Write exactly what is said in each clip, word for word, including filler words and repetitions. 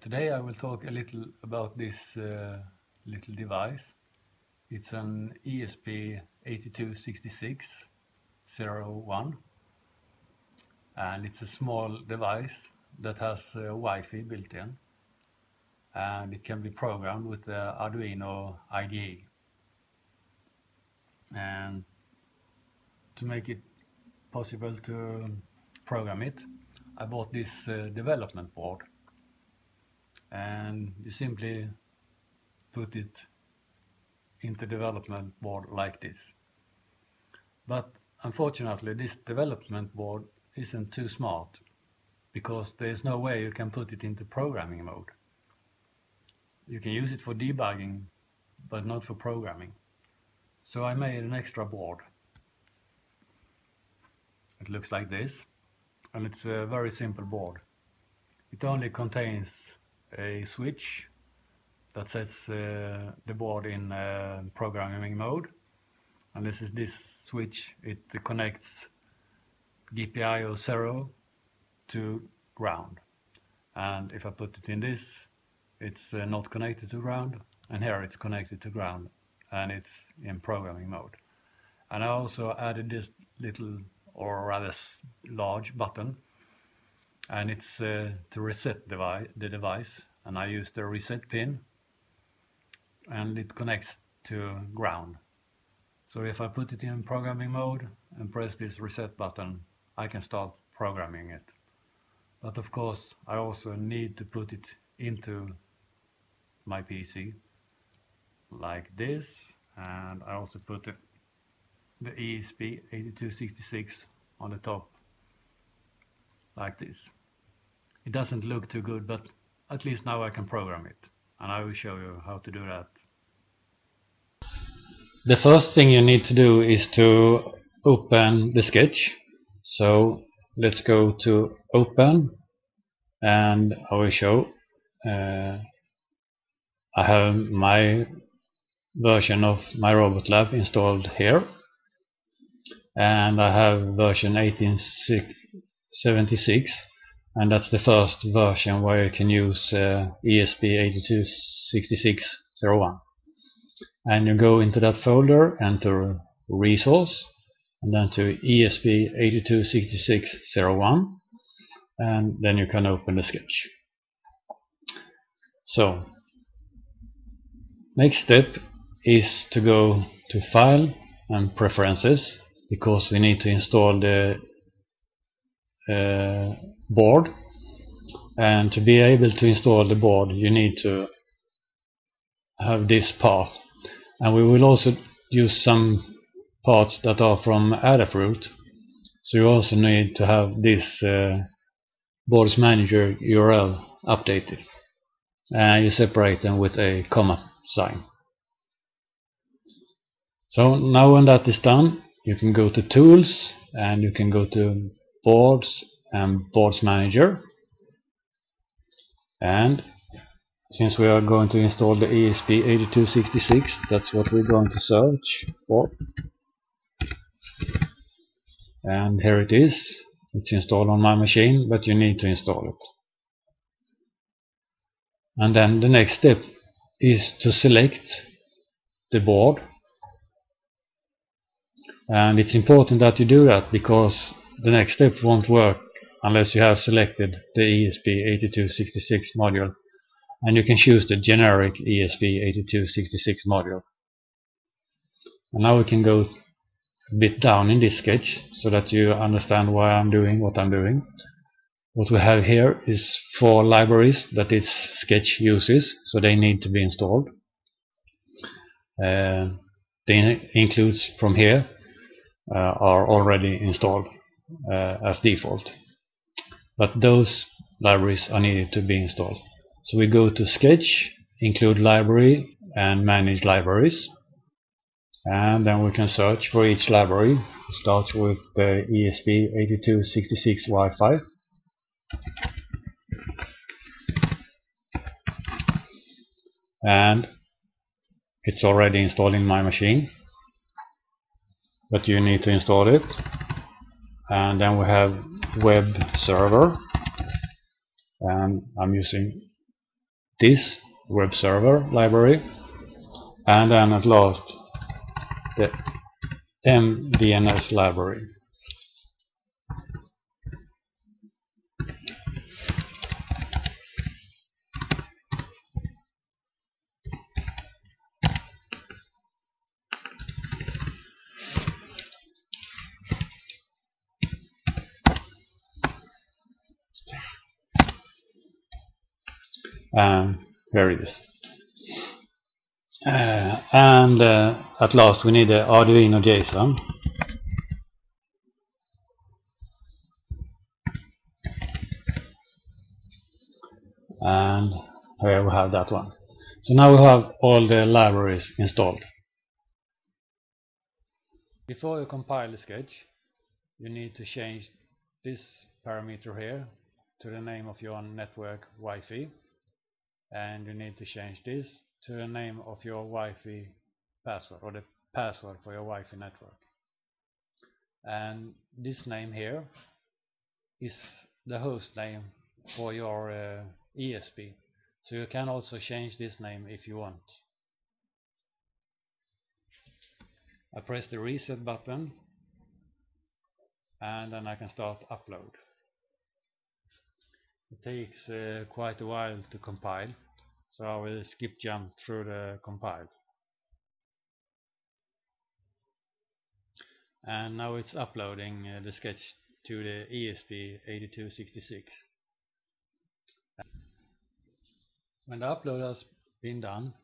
today I will talk a little about this uh, little device. It's an E S P eight two six six dash zero one, and it's a small device that has uh, Wi-Fi built in, and it can be programmed with the Arduino I D E. And to make it possible to program it, I bought this uh, development board, and you simply put it into development board like this. But unfortunately, this development board isn't too smart, because there's no way you can put it into programming mode. You can use it for debugging, but not for programming. So I made an extra board. It looks like this, and it's a very simple board. It only contains a switch that sets uh, the board in uh, programming mode, and this is this switch. It connects G P I O zero to ground, and if I put it in this, it's uh, not connected to ground, and here it's connected to ground, and it's in programming mode. And I also added this little, or rather large, button, and it's uh, to reset the device, and I use the reset pin, and it connects to ground. So if I put it in programming mode and press this reset button, I can start programming it. But of course, I also need to put it into my P C like this, and I also put it the E S P eight two six six on the top like this. It doesn't look too good, but at least now I can program it, and I will show you how to do that. The first thing you need to do is to open the sketch. So let's go to open, and I will show. uh, I have my version of MyRobotLab installed here, and I have version eighteen seventy-six, and that's the first version where you can use uh, E S P eight two six six dash zero one. And you go into that folder, enter resource, and then to E S P eight two six six dash zero one, and then you can open the sketch. So next step is to go to File and Preferences, because we need to install the uh, board, and to be able to install the board you need to have this path. And we will also use some parts that are from Adafruit, so you also need to have this uh, board's manager U R L updated, and you separate them with a comma sign. So now when that is done, you can go to Tools, and you can go to Boards and Boards Manager. And since we are going to install the E S P eight two six six, that's what we're going to search for. And here it is. It's installed on my machine, but you need to install it. And then the next step is to select the board. And it's important that you do that, because the next step won't work unless you have selected the E S P eight two six six module, and you can choose the generic E S P eight two six six module. And now we can go a bit down in this sketch so that you understand why I'm doing what I'm doing. What we have here is four libraries that this sketch uses, so they need to be installed. Uh, they includes from here Uh, are already installed uh, as default, but those libraries are needed to be installed. So we go to Sketch, Include Library, and Manage Libraries, and then we can search for each library. Start with the E S P eight two six six Wi-Fi, and it's already installed in my machine, but you need to install it. And then we have Web Server, and I'm using this web server library, and then at last the M D N S library. And here it is. Uh, and uh, at last we need the Arduino JSON. And here we have that one. So now we have all the libraries installed. Before you compile the sketch, you need to change this parameter here to the name of your network Wi-Fi. And you need to change this to the name of your Wi-Fi password, or the password for your Wi-Fi network. And this name here is the host name for your uh, E S P. So you can also change this name if you want. I press the reset button, and then I can start upload. It takes uh, quite a while to compile, so I will skip jump through the compile. And now it's uploading uh, the sketch to the E S P eighty-two sixty-six. When the upload has been done,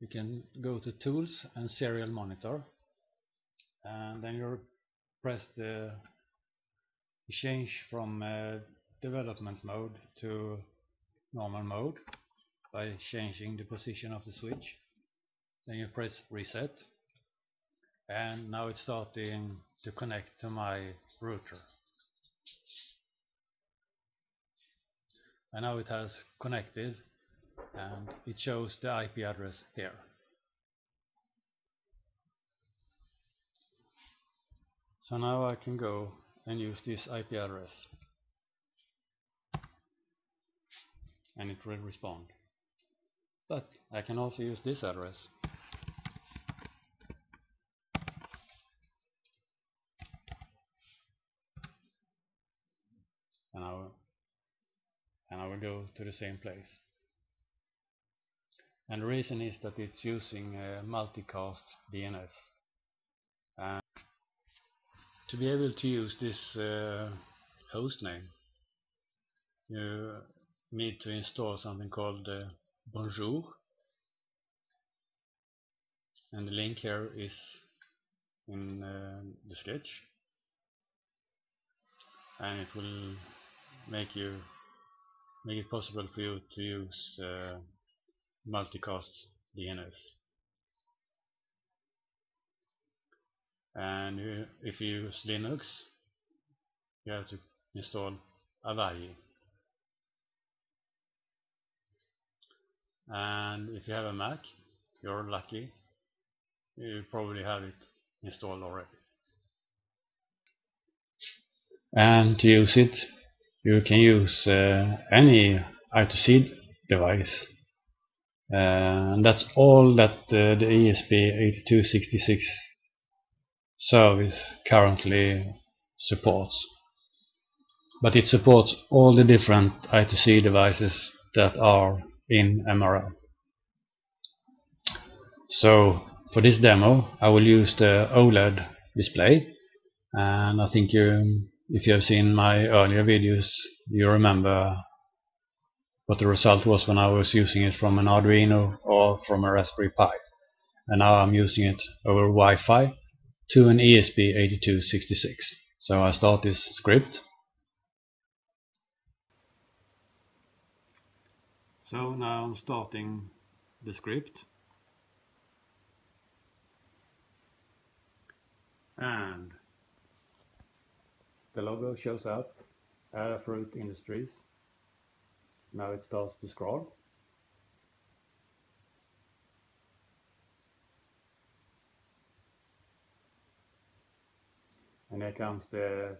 you can go to Tools and Serial Monitor, and then you press the change from uh, development mode to normal mode by changing the position of the switch. Then you press reset, and now it's starting to connect to my router. And now it has connected, and it shows the I P address here. So now I can go and use this I P address, and it will respond. But I can also use this address. And I will, and I will go to the same place. And the reason is that it's using a multicast D N S. And to be able to use this uh, host name, you need to install something called uh, Bonjour, and the link here is in uh, the sketch, and it will make you make it possible for you to use uh, multicast D N S. And you, if you use Linux, you have to install Avahi. And if you have a Mac, you're lucky, you probably have it installed already. And to use it, you can use uh, any I two C device. Uh, and that's all that uh, the E S P eighty-two sixty-six service currently supports. But it supports all the different I two C devices that are in M R L. So for this demo I will use the OLED display, and I think you, if you have seen my earlier videos, you remember what the result was when I was using it from an Arduino or from a Raspberry Pi, and now I'm using it over Wi-Fi to an E S P eighty-two sixty-six. So I start this script. So now I'm starting the script, and the logo shows up, Adafruit Industries. Now it starts to scroll, and here comes the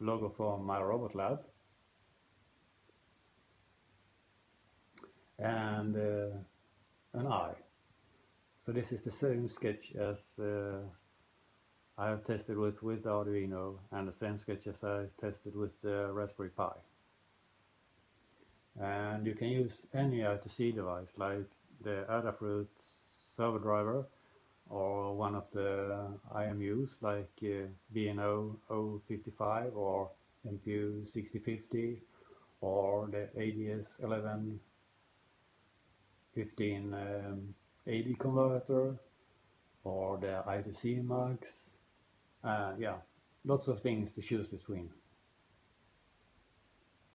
logo for MyRobotLab. and uh, an eye. So this is the same sketch as uh, I have tested with with Arduino, and the same sketch as I tested with the uh, Raspberry Pi. And you can use any I two C device like the Adafruit server driver or one of the I M Us like uh, B N O zero five five or M P U sixty fifty or the A D S eleven fifteen um, A D converter or the I two C mugs. Uh, yeah, lots of things to choose between.